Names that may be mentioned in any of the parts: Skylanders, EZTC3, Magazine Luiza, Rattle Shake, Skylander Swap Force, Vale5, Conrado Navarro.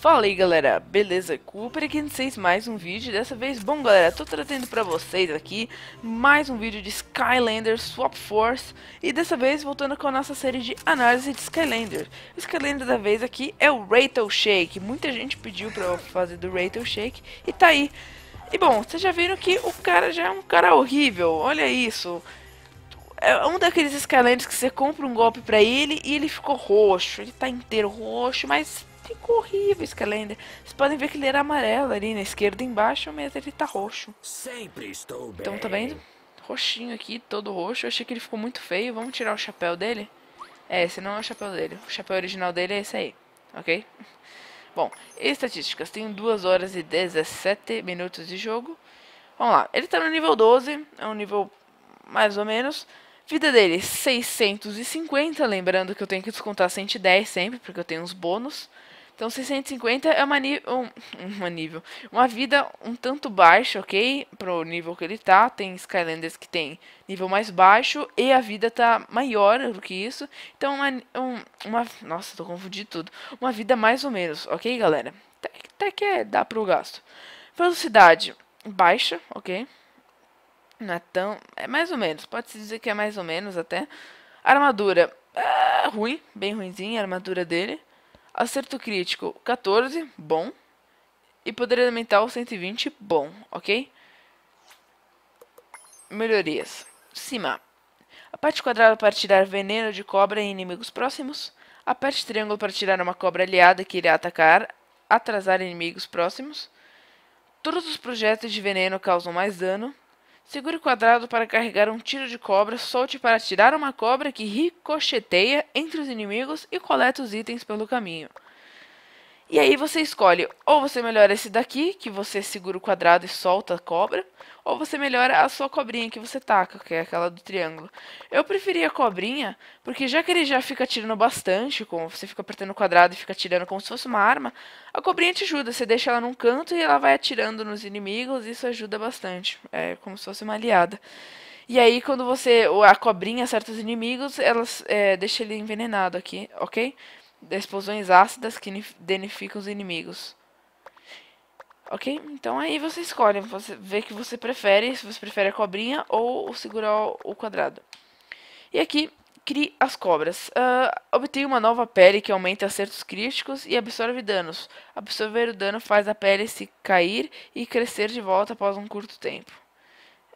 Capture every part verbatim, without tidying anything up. Fala aí galera, beleza? Cooper aqui em vocês, mais um vídeo. Dessa vez, bom galera, tô trazendo pra vocês aqui mais um vídeo de Skylander Swap Force. E dessa vez, voltando com a nossa série de análise de Skylander. O Skylander da vez aqui é o Rattle Shake. Muita gente pediu pra eu fazer do Rattle Shake e tá aí. E bom, vocês já viram que o cara já é um cara horrível, olha isso. É um daqueles Skylanders que você compra um golpe pra ele e ele ficou roxo. Ele tá inteiro roxo, mas... ficou horrível esse Skylander. Vocês podem ver que ele era amarelo ali na esquerda embaixo, mas ele tá roxo. Sempre estou bem. Então tá vendo? Roxinho aqui, todo roxo. Eu achei que ele ficou muito feio. Vamos tirar o chapéu dele? É, esse não é o chapéu dele. O chapéu original dele é esse aí, ok? Bom, estatísticas. Tenho duas horas e dezessete minutos de jogo. Vamos lá. Ele tá no nível doze. É um nível mais ou menos. Vida dele, seiscentos e cinquenta. Lembrando que eu tenho que descontar cento e dez sempre, porque eu tenho uns bônus. Então seiscentos e cinquenta é uma, um, uma nível, uma vida um tanto baixa, ok? Pro nível que ele tá, tem Skylanders que tem nível mais baixo e a vida tá maior do que isso. Então uma, um, uma nossa, tô confundindo tudo. Uma vida mais ou menos, ok galera? Até, até que é, dá pro gasto. Velocidade baixa, ok? Não é tão, é mais ou menos, pode-se dizer que é mais ou menos até. Armadura, é ruim, bem ruimzinha a armadura dele. Acerto crítico, quatorze, bom. E poder elemental, cento e vinte, bom, ok? Melhorias. Cima. Aperte quadrado para tirar veneno de cobra em inimigos próximos. Aperte triângulo para tirar uma cobra aliada que irá atacar, atrasar inimigos próximos. Todos os projéteis de veneno causam mais dano. Segure quadrado para carregar um tiro de cobra, solte para tirar uma cobra que ricocheteia entre os inimigos e coleta os itens pelo caminho. E aí você escolhe, ou você melhora esse daqui, que você segura o quadrado e solta a cobra, ou você melhora a sua cobrinha que você taca, que é aquela do triângulo. Eu preferi a cobrinha, porque já que ele já fica atirando bastante, como você fica apertando o quadrado e fica atirando como se fosse uma arma, a cobrinha te ajuda, você deixa ela num canto e ela vai atirando nos inimigos, isso ajuda bastante, é como se fosse uma aliada. E aí quando você, a cobrinha acerta os inimigos, ela é, deixa ele envenenado aqui, ok? Das explosões ácidas que danificam os inimigos. Ok? Então aí você escolhe. Você vê que você prefere. Se você prefere a cobrinha ou segurar o quadrado. E aqui, crie as cobras. Uh, obtenha uma nova pele que aumenta acertos críticos e absorve danos. Absorver o dano faz a pele se cair e crescer de volta após um curto tempo.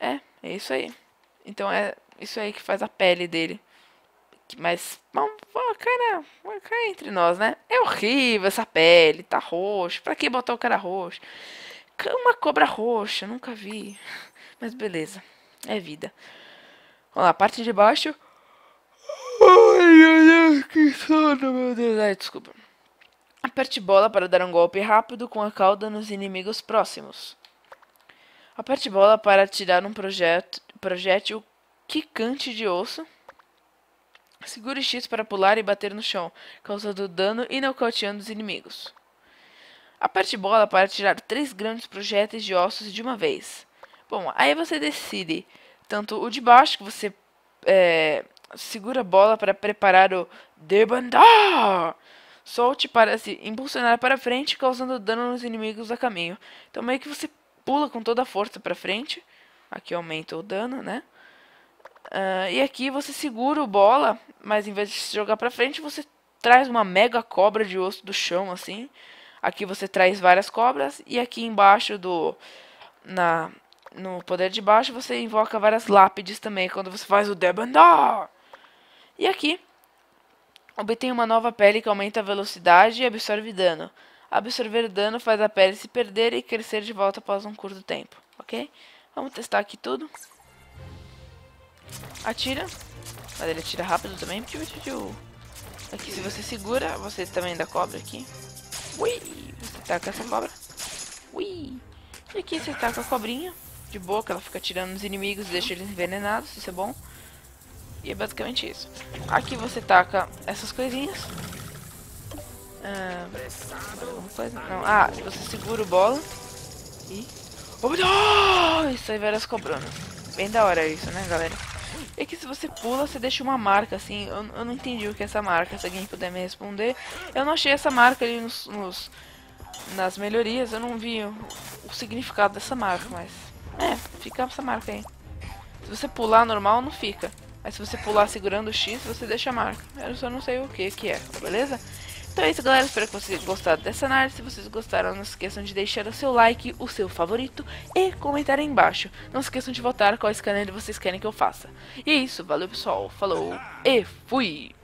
É, é isso aí. Então é isso aí que faz a pele dele. Mas, bom, cara, cara entre nós, né? É horrível essa pele, tá roxo. Pra que botar o cara roxo? Uma cobra roxa, nunca vi. Mas beleza, é vida. Vamos lá, parte de baixo. Ai, ai, que sono, meu Deus. Ai, desculpa. Aperte bola para dar um golpe rápido com a cauda nos inimigos próximos. Aperte bola para atirar um projétil quicante de osso. Segure X para pular e bater no chão, causando dano e nocauteando os inimigos. Aperte bola para tirar três grandes projéteis de ossos de uma vez. Bom, aí você decide tanto o de baixo, que você é, segura a bola para preparar o debandar. Solte para se impulsionar para frente, causando dano nos inimigos a caminho. Então meio que você pula com toda a força para frente. Aqui aumenta o dano, né? Uh, e aqui você segura o bola, mas em vez de se jogar pra frente, você traz uma mega cobra de osso do chão, assim. Aqui você traz várias cobras, e aqui embaixo do... Na, no poder de baixo, você invoca várias lápides também, quando você faz o debandar. E aqui, obtém uma nova pele que aumenta a velocidade e absorve dano. Absorver dano faz a pele se perder e crescer de volta após um curto tempo, ok? Vamos testar aqui tudo. Atira, mas ele atira rápido também. Aqui se você segura, você também dá cobra aqui. Ui, você taca essa cobra. Ui. E aqui você taca a cobrinha. De boa, que ela fica atirando nos inimigos e deixa eles envenenados, isso é bom. E é basicamente isso. Aqui você taca essas coisinhas. Ah, coisa? Não. Ah, você segura o bola. E... oh, e sai várias cobronas. Bem da hora isso, né galera? É que se você pula, você deixa uma marca, assim, eu, eu não entendi o que é essa marca, se alguém puder me responder. Eu não achei essa marca ali nos, nos, nas melhorias eu não vi o, o significado dessa marca, mas... É, fica essa marca aí. Se você pular normal, não fica. Mas se você pular segurando o X, você deixa a marca. Eu só não sei o que que é, beleza? Então é isso, galera. Espero que vocês tenham gostado dessa análise. Se vocês gostaram, não se esqueçam de deixar o seu like, o seu favorito e comentar aí embaixo. Não se esqueçam de votar qual Skylander vocês querem que eu faça. E é isso. Valeu, pessoal. Falou e fui!